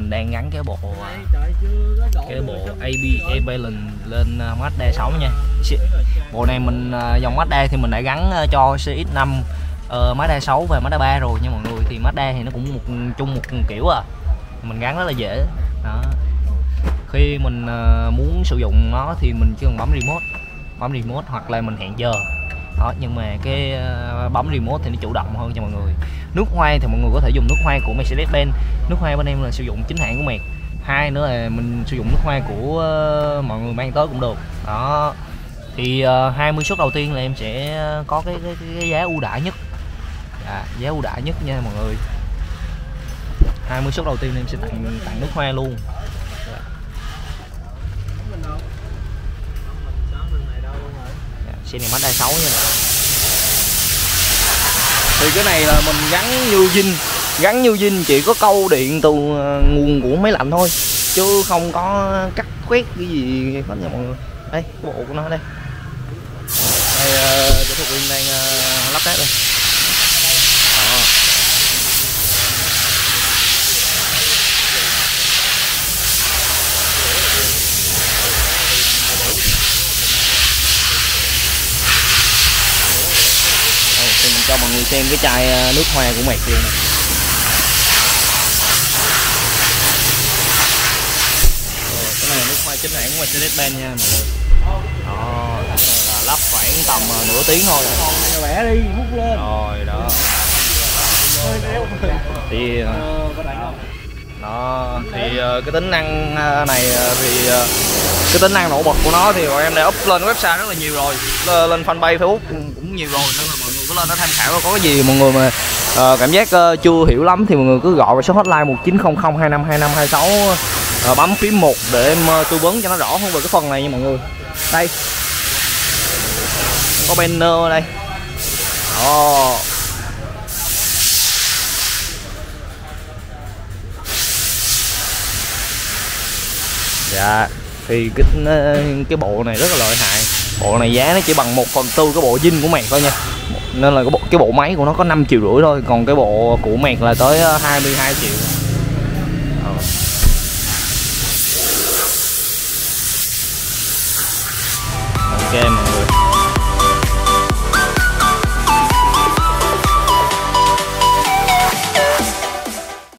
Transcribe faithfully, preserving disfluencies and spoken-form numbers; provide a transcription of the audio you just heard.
mình đang gắn cái bộ cái bộ a bê Balance lên Mazda sáu nha. Bộ này mình dòng Mazda thì mình đã gắn cho xê ích năm, uh, Mazda sáu và Mazda ba rồi nha mọi người. Thì Mazda thì nó cũng một chung một kiểu à, mình gắn rất là dễ đó. Khi mình uh, muốn sử dụng nó thì mình chỉ cần bấm remote bấm remote hoặc là mình hẹn giờ đó, nhưng mà cái uh, bấm remote thì nó chủ động hơn cho mọi người. Nước hoa thì mọi người có thể dùng nước hoa của Mercedes Benz, nước hoa bên em là sử dụng chính hãng của Mercedes. Hai nữa là mình sử dụng nước hoa của uh, mọi người mang tới cũng được đó. Thì uh, hai mươi suất đầu tiên là em sẽ có cái, cái, cái giá ưu đãi nhất, à, giá ưu đãi nhất nha mọi người. Hai mươi suất đầu tiên em sẽ tặng tặng nước hoa luôn. Xe này Mazda sáu nha. Thì cái này là mình gắn như zin, gắn như zin chỉ có câu điện từ nguồn của máy lạnh thôi, chứ không có cắt khoét cái gì hết nha mọi người. Đây, cái bộ của nó đây. Đây, chỗ thuộc viên đang lắp ráp đây. Cho mọi người xem cái chai nước hoa của Mercedes này. Rồi, cái này là nước hoa chính hãng của Mercedes Benz nha mọi người. Đó, cái này là lắp khoảng tầm nửa tiếng thôi. Đi, hút lên. Rồi đó. Thì đó, thì cái tính năng này thì cái tính năng nổi bật của nó thì bọn em đã up lên website rất là nhiều rồi, lên fanpage Facebook cũng nhiều rồi, nên là mọi người cứ lên nó tham khảo. Có cái gì mọi người mà uh, cảm giác uh, chưa hiểu lắm thì mọi người cứ gọi vào số hotline một chín không không hai năm hai năm hai sáu, uh, bấm phím một để em uh, tư vấn cho nó rõ hơn về cái phần này nha mọi người. Đây có banner ở đây. Đó. Dạ, thì cái cái bộ này rất là lợi hại. Bộ này giá nó chỉ bằng một phần tư cái bộ zin của mẹ thôi nha. Nên là cái bộ, cái bộ máy của nó có năm triệu rưỡi thôi, còn cái bộ của mẹ là tới hai mươi hai triệu.